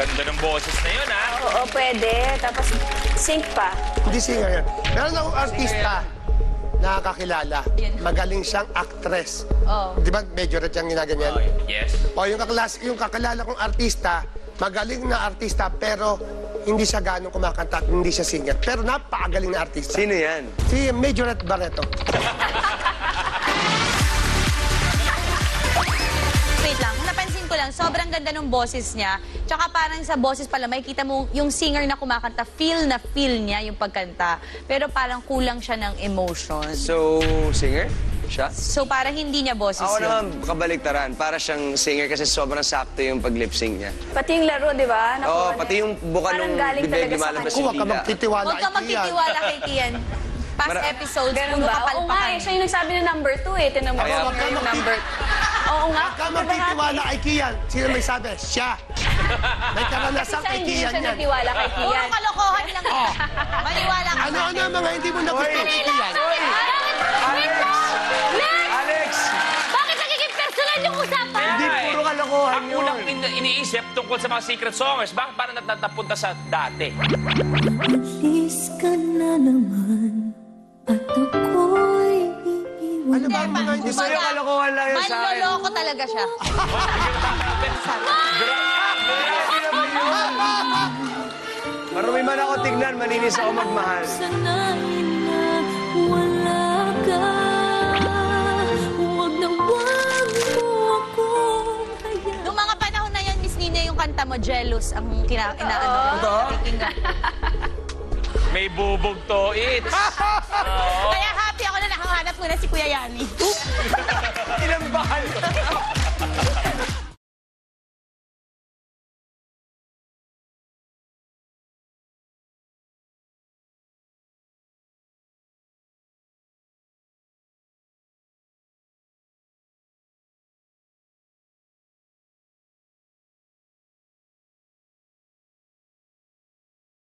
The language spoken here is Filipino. Ganda ng boses na yun, ha? Oo, pwede. Tapos, sing pa. Hindi singer yan. Meron akong artista na kakilala. Magaling siyang actress. Oh. Di ba medyo red siyang ginaganyan? Oh, yes. O, yung kakilala kong artista, magaling na artista, pero hindi siya ganong kumakanta at hindi siya singer. Pero napakagaling na artista. Sino yan? Si Majorette Barreto. Wait lang, napansin ko lang, sobrang ganda ng boses niya. Tsaka parang sa boses pala, makikita mo yung singer na kumakanta, feel na feel niya yung pagkanta. Pero parang kulang siya ng emotion. So, singer? Siya? So, para hindi niya boses yun. Ako naman, kabaliktaran. Para siyang singer kasi sobrang sakto yung pag-lip-sync niya. Pati yung laro, di ba? Oo, pati yung buka nung bibig lumalabas yung dila. Huwag ka magtitiwala kay Kean. Past episodes, kung kapalpakan. Oo nga, siya yung nagsabi ng number 2 eh. Tinamang mo yung number 2. Oo nga. Huwag ka magtitiwala kay Kean. Sino may sabi? Siya. May karanasan kay Kean yan. Kasi siya hindi siya nagtiwala kay Kean. Puro kalokohan lang. Maniwala ka. Ano-ano ang mga hindi mo nagustuhan kay Kean? Alex! Bakit nagiging personal yung usapan? Hindi, puro kalokohan yun. Ang unang iniisip tungkol sa mga secret songers, bakit parang natatapunta sa dati? Please ka na naman at ako'y iiwan. Ano ba ang mga hindi sa'yo? Kalokohan lang yun sa'yo. Manloloko talaga siya. Marumi man ako tignan, maninis ako magmahal. Sanayin na wala ka. Kanta mo, jealous ang kinaano ko. May bubog to, it's... Kaya happy ako na nakahanap muna si Kuya Yani. Ilang bahal.